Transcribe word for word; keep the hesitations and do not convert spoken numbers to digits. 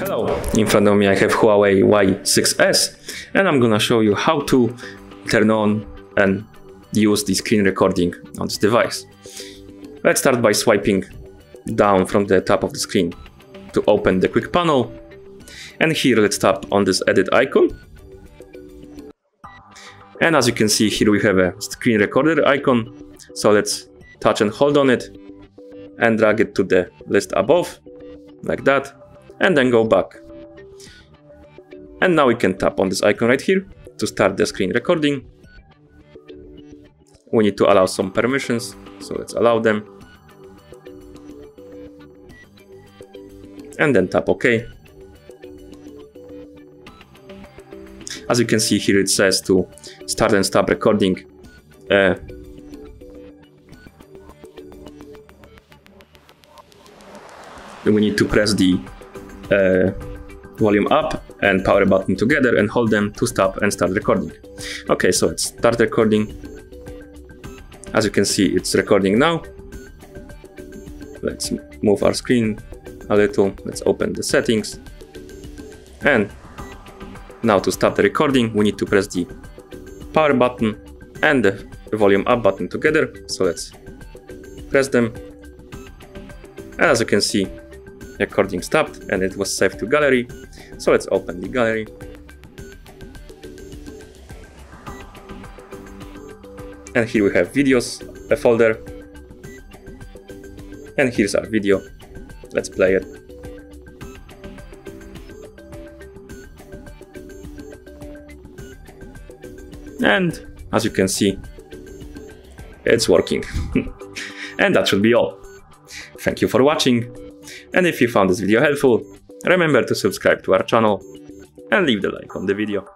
Hello, in front of me I have Huawei Y six S and I'm gonna show you how to turn on and use the screen recording on this device. Let's start by swiping down from the top of the screen to open the quick panel, and here let's tap on this edit icon. And as you can see, here we have a screen recorder icon, so let's touch and hold on it and drag it to the list above, like that, and then go back. And now we can tap on this icon right here to start the screen recording. We need to allow some permissions, so let's allow them. And then tap OK. As you can see here, it says to start and stop recording. Uh, we need to press the uh, volume up and power button together and hold them to stop and start recording. Okay, so let's start recording. As you can see, it's recording now. Let's move our screen a little. Let's open the settings. And now to start the recording, we need to press the power button and the volume up button together. So let's press them. And as you can see, recording stopped and it was saved to gallery. So let's open the gallery. And here we have videos, a folder. And here's our video. Let's play it. And as you can see, it's working. And that should be all. Thank you for watching. And if you found this video helpful, remember to subscribe to our channel and leave the like on the video.